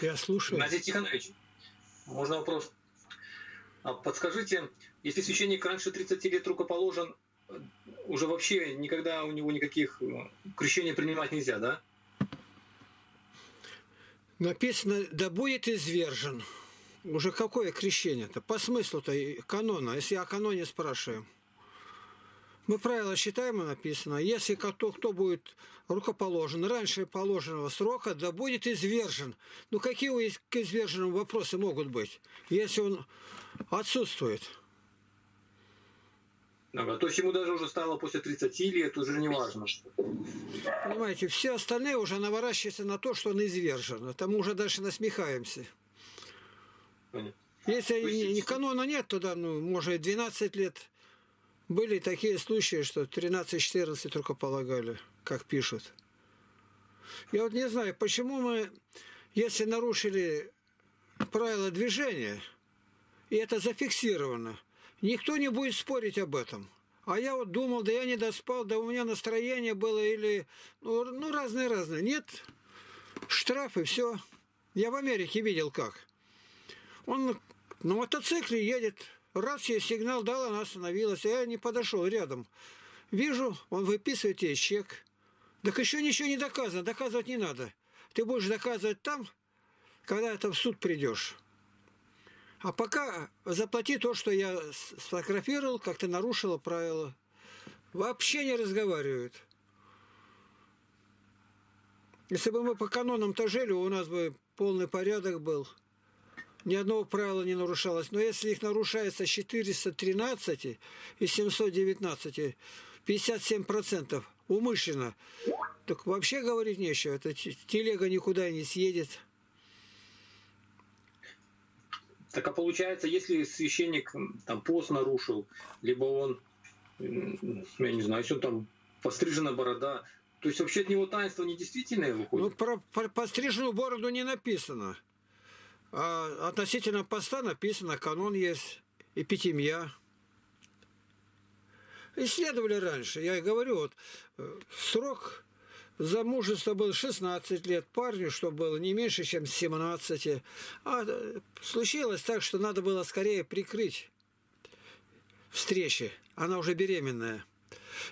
Я слушаю. Надея Тихонович, можно вопрос? Подскажите, если священник раньше 30 лет рукоположен, уже вообще никогда у него никаких крещений принимать нельзя, да? Написано, да будет извержен. Уже какое крещение-то? По смыслу-то канона, если я о каноне спрашиваю. Мы правила считаем, и написано, если кто будет рукоположен раньше положенного срока, да будет извержен. Ну какие к изверженному вопросы могут быть, если он отсутствует? То есть ему даже уже стало после 30 лет, уже не важно. Понимаете, все остальные уже наворачиваются на то, что он извержен. Там уже дальше насмехаемся. Понятно. Если канона нет, то да, ну, может 12 лет. Были такие случаи, что 13-14 рукополагали, как пишут. Я вот не знаю, почему мы, если нарушили правила движения, и это зафиксировано, никто не будет спорить об этом. А я вот думал, да я не доспал, да у меня настроение было, или... Ну, разные-разные. Нет, штрафы, все. Я в Америке видел как. Он на мотоцикле едет... Раз ей сигнал дал, она остановилась. Я не подошел рядом. Вижу, он выписывает ей чек. Так еще ничего не доказано. Доказывать не надо. Ты будешь доказывать там, когда это в суд придешь. А пока заплати то, что я сфотографировал, как ты нарушила правила. Вообще не разговаривают. Если бы мы по канонам-то жили, у нас бы полный порядок был. Ни одного правила не нарушалось. Но если их нарушается 413 и 719, 57% умышленно, так вообще говорить нечего. Эта телега никуда не съедет. Так а получается, если священник там пост нарушил, либо он, я не знаю, если он там пострижена борода, то есть вообще от него таинство недействительное выходит? Ну, про постриженную бороду не написано. А относительно поста написано, канон есть, эпитимия. Исследовали раньше, я и говорю, вот срок замужества был 16 лет, парню, что было не меньше, чем 17. А случилось так, что надо было скорее прикрыть встречи, она уже беременная.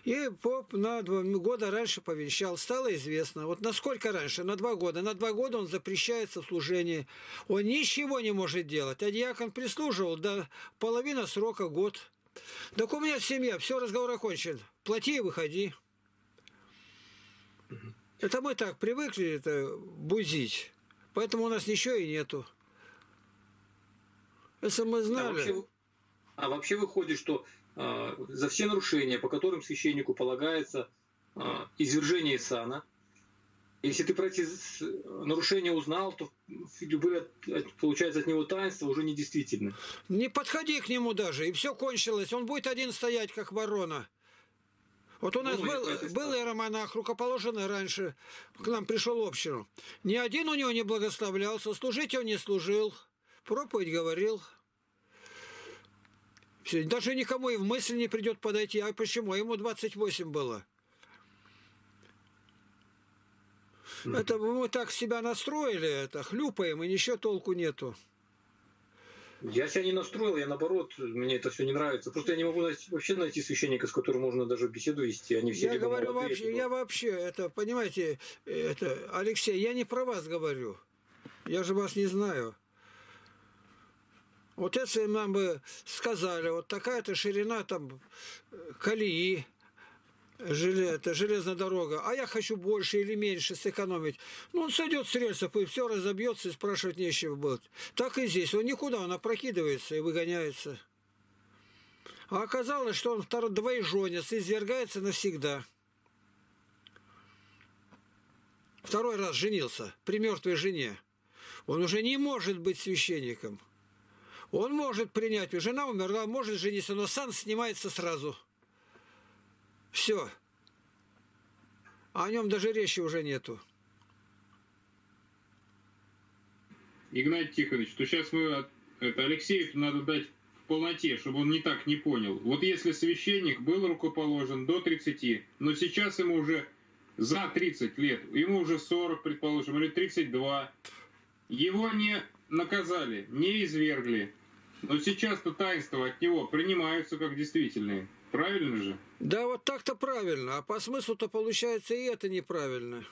И поп на 2 года раньше повенчал. Стало известно. Вот насколько раньше? На 2 года. На 2 года он запрещается в служении. Он ничего не может делать. А диакон прислуживал до половины срока, год. Так у меня семья. Все, разговор окончен. Плати и выходи. Это мы так привыкли это бузить. Поэтому у нас ничего и нету. Если мы знали... А вообще выходит, что... за все нарушения, по которым священнику полагается извержение сана. Если ты про эти нарушения узнал, то любые, получается, от него таинство уже недействительно. Не подходи к нему даже, и все кончилось. Он будет один стоять, как ворона. Вот у нас был иеромонах, рукоположенный раньше, к нам пришел в общину. Ни один у него не благословлялся, служить он не служил, проповедь говорил. Даже никому и в мысль не придет подойти. А почему? А ему 28 было. Это мы так себя настроили, это хлюпаем, и ничего толку нету. Я себя не настроил, я наоборот, мне это все не нравится. Просто я не могу вообще найти священника, с которым можно даже беседу вести. Они все я говорю вообще, это, понимаете, это, Алексей, я не про вас говорю. Я же вас не знаю. Вот если нам бы сказали, вот такая-то ширина там колеи, это железная дорога, а я хочу больше или меньше сэкономить. Ну, он сойдет с рельсов, и все разобьется, и спрашивать нечего будет. Так и здесь. Он никуда, он опрокидывается и выгоняется. А оказалось, что он двоеженец, извергается навсегда. Второй раз женился при мертвой жене. Он уже не может быть священником. Он может принять, жена умерла, может жениться, но сан снимается сразу. Все. О нем даже речи уже нету. Игнатий Тихонович, то сейчас мы Алексею надо дать в полноте, чтобы он не так не понял. Вот если священник был рукоположен до 30, но сейчас ему уже за 30 лет, ему уже 40, предположим, или 32. Его не наказали, не извергли, но сейчас-то таинства от него принимаются как действительные. Правильно же? Да, вот так-то правильно, а по смыслу-то получается и это неправильно.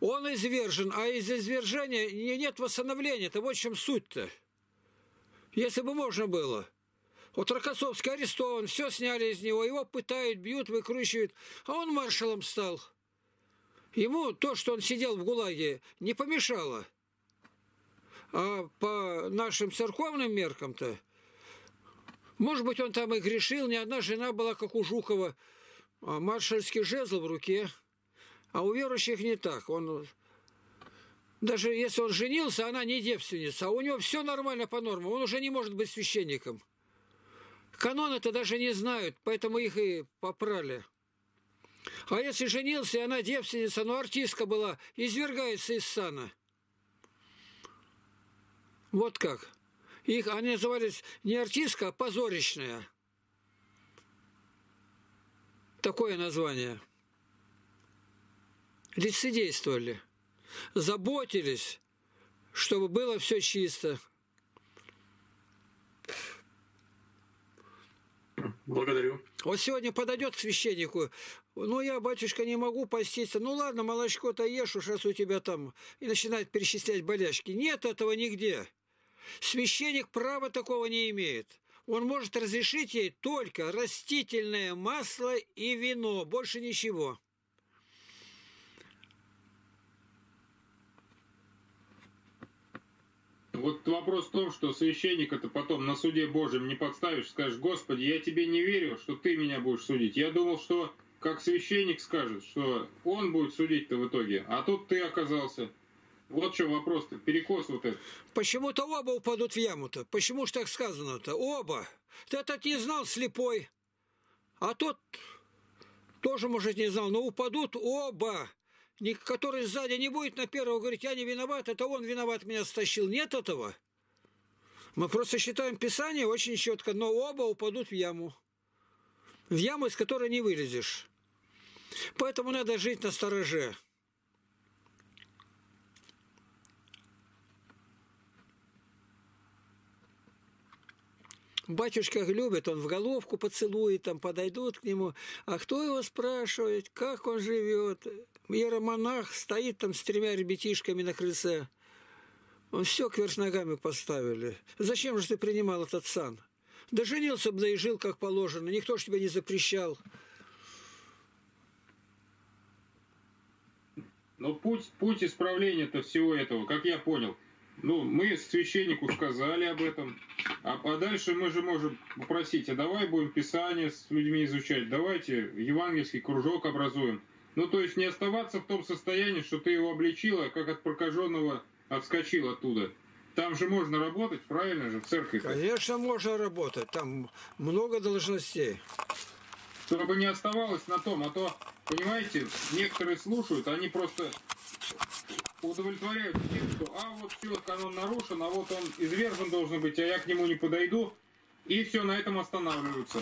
Он извержен, а из извержения нет восстановления. Это вот в чем суть-то. Если бы можно было. Вот Рокоссовский арестован, все сняли из него, его пытают, бьют, выкручивают, а он маршалом стал. Ему то, что он сидел в ГУЛАГе, не помешало. А по нашим церковным меркам-то, может быть, он там и грешил, ни одна жена была, как у Жухова, маршальский жезл в руке. А у верующих не так. Он, даже если он женился, она не девственница. А у него все нормально по нормам. Он уже не может быть священником. Канон это даже не знают, поэтому их и попрали. А если женился, и она девственница, но артистка была, извергается из сана. Вот как. Их они назывались не артистка, а позорищная. Такое название. Лицедействовали, заботились, чтобы было все чисто. Благодарю. Вот сегодня подойдет к священнику, ну я, батюшка, не могу поститься, ну ладно, молочко-то ешь, уж раз у тебя там, и начинает перечислять болячки. Нет этого нигде. Священник права такого не имеет. Он может разрешить ей только растительное масло и вино, больше ничего. Вот вопрос в том, что священника-то потом на суде Божьем не подставишь, скажешь: «Господи, я тебе не верю, что ты меня будешь судить. Я думал, что как священник скажет, что он будет судить-то в итоге, а тут ты оказался». Вот что вопрос-то, перекос вот этот. Почему-то оба упадут в яму-то. Почему ж так сказано-то? Оба. Ты этот не знал, слепой, а тот тоже, может, не знал, но упадут оба. Который сзади не будет на первого говорить: я не виноват, это он виноват, меня стащил. Нет этого. Мы просто считаем Писание очень четко, но оба упадут в яму. В яму, из которой не вылезешь. Поэтому надо жить настороже. Батюшка любит, он в головку поцелует, там подойдут к нему. А кто его спрашивает, как он живет? Иеромонах стоит там с тремя ребятишками на крыльце. Он все кверх ногами поставили. Зачем же ты принимал этот сан? Да женился бы, да и жил как положено. Никто ж тебя не запрещал. Но путь исправления-то всего этого, как я понял. Ну, мы священнику сказали об этом. А дальше мы же можем попросить: а давай будем Писание с людьми изучать, давайте евангельский кружок образуем. Ну, то есть не оставаться в том состоянии, что ты его обличила, как от прокаженного отскочил оттуда. Там же можно работать, правильно же, в церкви? Конечно, можно работать. Там много должностей. Чтобы не оставалось на том, а то, понимаете, некоторые слушают, они просто удовлетворяют тем, что а вот все, канон нарушен, а вот он извержен должен быть, а я к нему не подойду, и все, на этом останавливаются.